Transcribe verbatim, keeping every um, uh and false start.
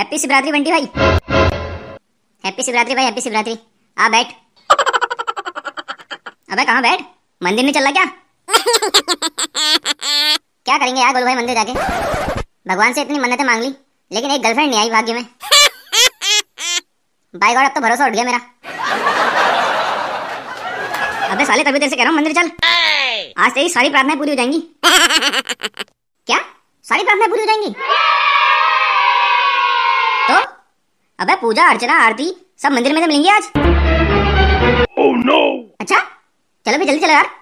Happy Shivratri Bunty भाई, happy Shivratri भाई, happy Shivratri. आ बैठ। अबे कहाँ बैठ, मंदिर नहीं चल रहा क्या? क्या करेंगे यार गोलू भाई मंदिर जाके, भगवान से इतनी मन्नतें मांग ली लेकिन एक गर्लफ्रेंड नहीं आई भाग्य में। बाय गॉड अब तो भरोसा उठ गया मेरा। अबे साले तभी देर से कह रहा हूँ मंदिर चल, आज तेरी सारी प्रार्थनाएं पूरी हो जाएंगी। क्या सारी प्रार्थनाएं पूरी हो जाएंगी तो? अबे पूजा अर्चना आरती सब मंदिर में तो मिलेंगी आज। oh, no. अच्छा चलो भी जल्दी चलो यार।